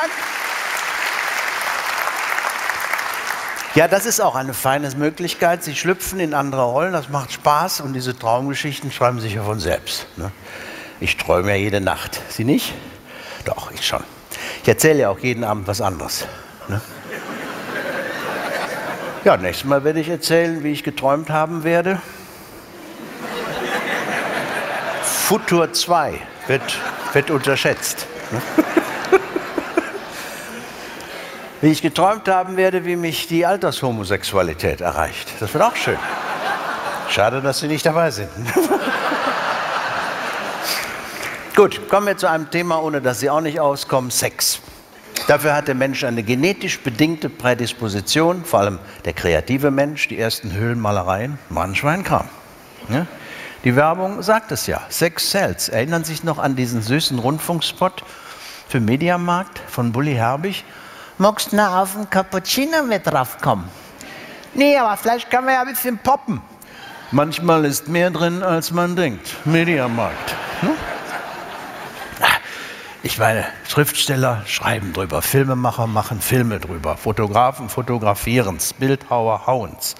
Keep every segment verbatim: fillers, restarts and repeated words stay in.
Dank. Ja, das ist auch eine feine Möglichkeit. Sie schlüpfen in andere Rollen, das macht Spaß. Und diese Traumgeschichten schreiben sich ja von selbst. Ne? Ich träume ja jede Nacht. Sie nicht? Doch, ich schon. Ich erzähle ja auch jeden Abend was anderes. Ne? Ja, nächstes Mal werde ich erzählen, wie ich geträumt haben werde. Futur zwei wird, wird unterschätzt. Ne? Wie ich geträumt haben werde, wie mich die Altershomosexualität erreicht. Das wird auch schön. Schade, dass Sie nicht dabei sind. Gut, kommen wir zu einem Thema, ohne dass Sie auch nicht auskommen, Sex. Dafür hat der Mensch eine genetisch bedingte Prädisposition, vor allem der kreative Mensch, die ersten Höhlenmalereien, Mann-Schwein-Kram. Ja? Die Werbung sagt es ja, Sex sells. Erinnern Sie sich noch an diesen süßen Rundfunkspot für Mediamarkt von Bully Herbig? Magst du noch auf einen Cappuccino mit draufkommen? Nee, aber vielleicht können wir ja ein bisschen poppen. Manchmal ist mehr drin, als man denkt. Mediamarkt. Hm? Ich meine, Schriftsteller schreiben drüber, Filmemacher machen Filme drüber, Fotografen fotografieren's, Bildhauer hauen's.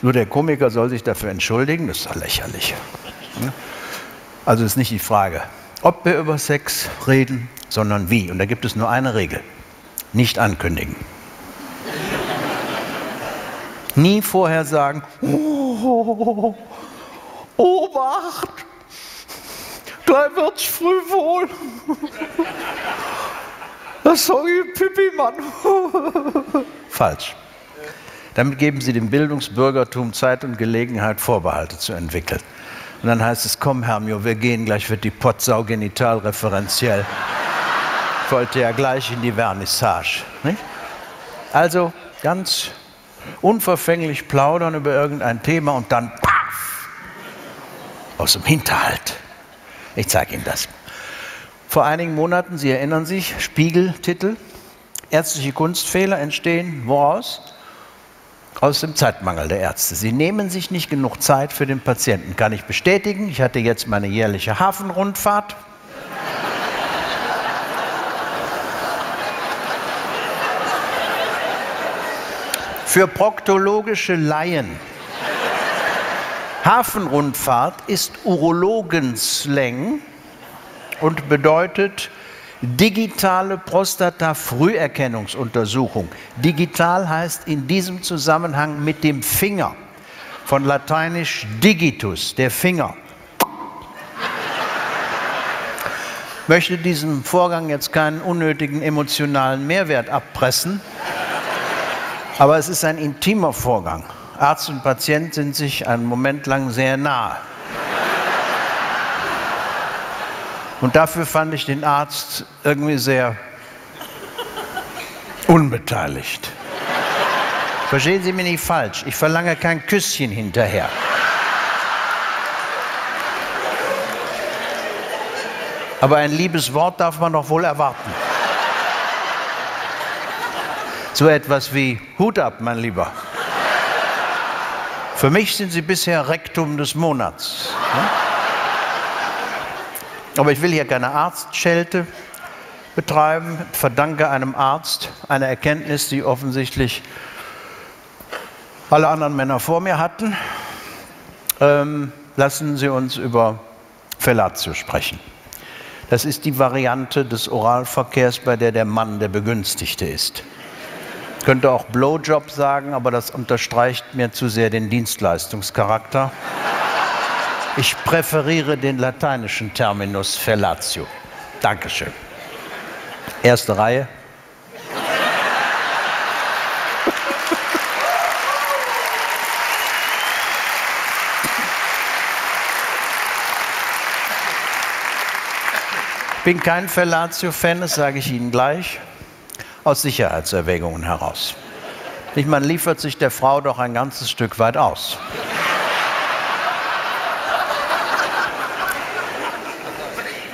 Nur der Komiker soll sich dafür entschuldigen, das ist doch lächerlich. Hm? Also ist nicht die Frage, ob wir über Sex reden, sondern wie. Und da gibt es nur eine Regel. Nicht ankündigen. Nie vorher sagen, oh, Obacht, gleich wird's früh wohl. Das soll ich Pipi, Mann. Falsch. Damit geben Sie dem Bildungsbürgertum Zeit und Gelegenheit, Vorbehalte zu entwickeln. Und dann heißt es, komm Hermio, wir gehen, gleich wird die Potsau genital referenziell. Ich wollte ja gleich in die Vernissage. Nicht? Also ganz unverfänglich plaudern über irgendein Thema und dann paff, aus dem Hinterhalt. Ich zeige Ihnen das. Vor einigen Monaten, Sie erinnern sich, Spiegeltitel, ärztliche Kunstfehler entstehen woraus? Aus dem Zeitmangel der Ärzte. Sie nehmen sich nicht genug Zeit für den Patienten. Kann ich bestätigen, ich hatte jetzt meine jährliche Hafenrundfahrt. Für proktologische Laien. Hafenrundfahrt ist Urologenslang und bedeutet digitale Prostata-Früherkennungsuntersuchung. Digital heißt in diesem Zusammenhang mit dem Finger. Von lateinisch digitus, der Finger. Ich möchte diesem Vorgang jetzt keinen unnötigen emotionalen Mehrwert abpressen. Aber es ist ein intimer Vorgang. Arzt und Patient sind sich einen Moment lang sehr nahe. Und dafür fand ich den Arzt irgendwie sehr unbeteiligt. Verstehen Sie mich nicht falsch, ich verlange kein Küsschen hinterher. Aber ein liebes Wort darf man doch wohl erwarten. So etwas wie Hut ab, mein Lieber. Für mich sind Sie bisher Rektum des Monats. Ne? Aber ich will hier keine Arztschelte betreiben. Ich verdanke einem Arzt eine Erkenntnis, die offensichtlich alle anderen Männer vor mir hatten. Ähm, lassen Sie uns über Fellatio sprechen. Das ist die Variante des Oralverkehrs, bei der der Mann der Begünstigte ist. Ich könnte auch Blowjob sagen, aber das unterstreicht mir zu sehr den Dienstleistungscharakter. Ich präferiere den lateinischen Terminus Fellatio. Dankeschön. Erste Reihe. Ich bin kein Fellatio-Fan, das sage ich Ihnen gleich. Aus Sicherheitserwägungen heraus. Ich meine, liefert sich der Frau doch ein ganzes Stück weit aus.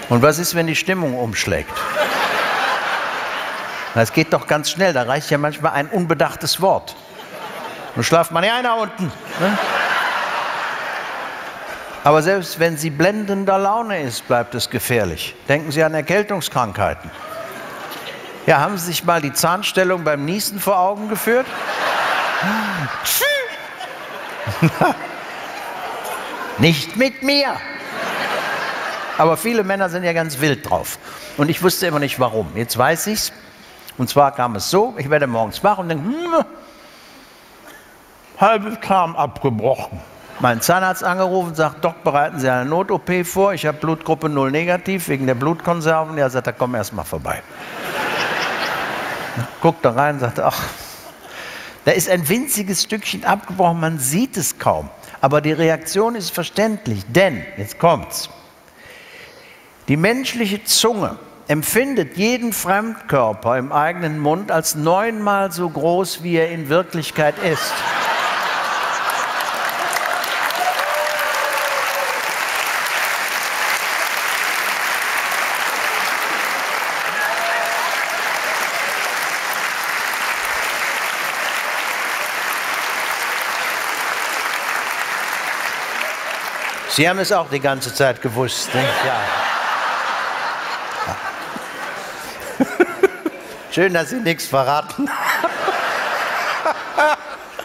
Und was ist, wenn die Stimmung umschlägt? Das geht doch ganz schnell, da reicht ja manchmal ein unbedachtes Wort. Nun schlaft man ja einer unten. Ne? Aber selbst wenn sie blendender Laune ist, bleibt es gefährlich. Denken Sie an Erkältungskrankheiten. Ja, haben Sie sich mal die Zahnstellung beim Niesen vor Augen geführt? Nicht mit mir. Aber viele Männer sind ja ganz wild drauf. Und ich wusste immer nicht warum. Jetzt weiß ich's. Und zwar kam es so, ich werde morgens wach und denke, hm, halbes Zahn abgebrochen. Mein Zahnarzt angerufen, sagt, Doc, bereiten Sie eine Not-O P vor. Ich habe Blutgruppe null negativ wegen der Blutkonserven. Er sagt, da komm erst mal vorbei. Guckt da rein und sagt, ach, da ist ein winziges Stückchen abgebrochen, man sieht es kaum. Aber die Reaktion ist verständlich, denn, jetzt kommt's, die menschliche Zunge empfindet jeden Fremdkörper im eigenen Mund als neunmal so groß, wie er in Wirklichkeit ist. Sie haben es auch die ganze Zeit gewusst, nicht? Ja. Schön, dass Sie nichts verraten haben.